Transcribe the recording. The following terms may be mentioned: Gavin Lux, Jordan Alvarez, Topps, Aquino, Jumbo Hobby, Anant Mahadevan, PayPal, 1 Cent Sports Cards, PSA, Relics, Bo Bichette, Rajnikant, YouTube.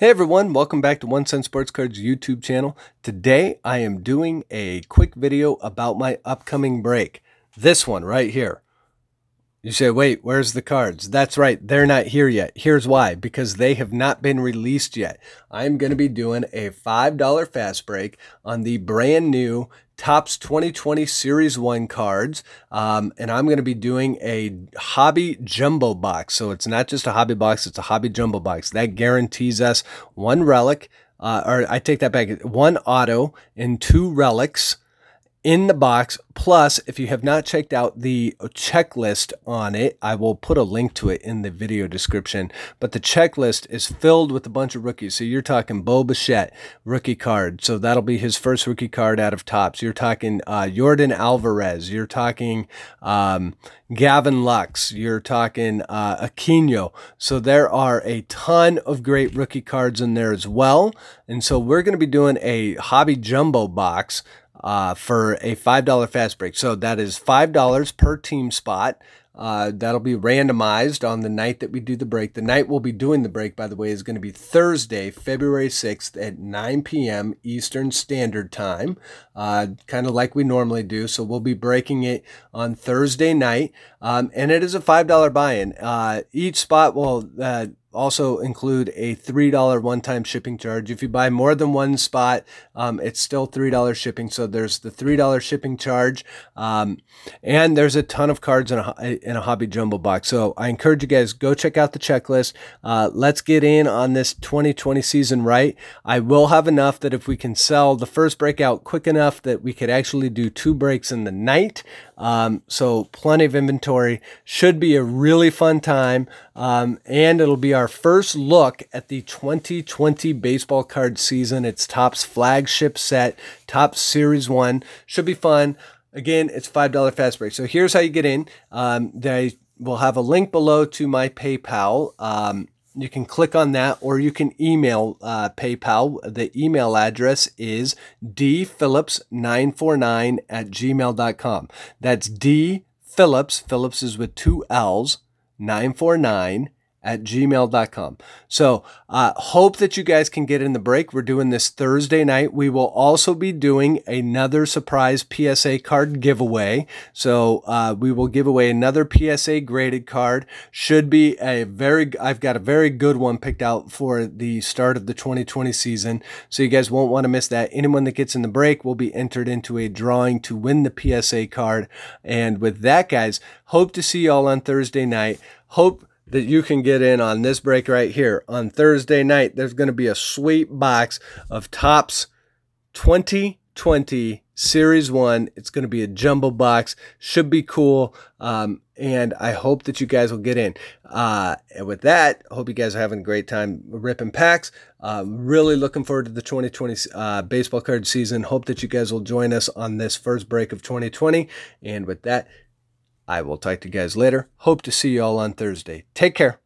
Hey everyone, welcome back to 1 Cent Sports Cards YouTube channel. Today I am doing a quick video about my upcoming break. This one right here. You say, wait, where's the cards? That's right, they're not here yet. Here's why, because they have not been released yet. I'm going to be doing a $5 fast break on the brand new Topps 2020 Series 1 cards, and I'm going to be doing a hobby jumbo box. So it's not just a hobby box, it's a hobby jumbo box. That guarantees us one relic, or I take that back, one auto and two relics in the box. Plus, if you have not checked out the checklist on it, I will put a link to it in the video description, but the checklist is filled with a bunch of rookies. So you're talking Bo Bichette, rookie card. So that'll be his first rookie card out of Topps. You're talking Jordan Alvarez. You're talking Gavin Lux. You're talking Aquino. So there are a ton of great rookie cards in there as well. And so we're going to be doing a hobby jumbo box for a $5 fast break. So that is $5 per team spot. That'll be randomized on the night that we do the break. The night we'll be doing the break, by the way, is going to be Thursday, February 6th at 9 p.m. Eastern Standard Time, kind of like we normally do. So we'll be breaking it on Thursday night, and it is a $5 buy-in. Each spot will also include a $3 one-time shipping charge. If you buy more than one spot, it's still $3 shipping. So there's the $3 shipping charge, and there's a ton of cards in a hobby jumbo box. So I encourage you guys, go check out the checklist. Let's get in on this 2020 season right. I will have enough that if we can sell the first breakout quick enough that we could actually do two breaks in the night. So plenty of inventory. Should be a really fun time, and it'll be our first look at the 2020 baseball card season. It's Topps flagship set, Topps Series 1. Should be fun. Again, it's $5 fast break. So here's how you get in. They will have a link below to my PayPal. You can click on that, or you can email PayPal. The email address is dphillips949@gmail.com. That's dphillips, Phillips is with two L's, 949@gmail.com. So hope that you guys can get in the break. We're doing this Thursday night. We will also be doing another surprise PSA card giveaway. So we will give away another PSA graded card. Should be a I've got a very good one picked out for the start of the 2020 season. So you guys won't want to miss that. Anyone that gets in the break will be entered into a drawing to win the PSA card. And with that, guys, hope to see y'all on Thursday night. Hope that you can get in on this break right here. On Thursday night, there's going to be a sweet box of Topps 2020 Series 1. It's going to be a jumbo box. Should be cool, and I hope that you guys will get in. And with that, I hope you guys are having a great time ripping packs. Really looking forward to the 2020 baseball card season. Hope that you guys will join us on this first break of 2020. And with that, I will talk to you guys later. Hope to see you all on Thursday. Take care.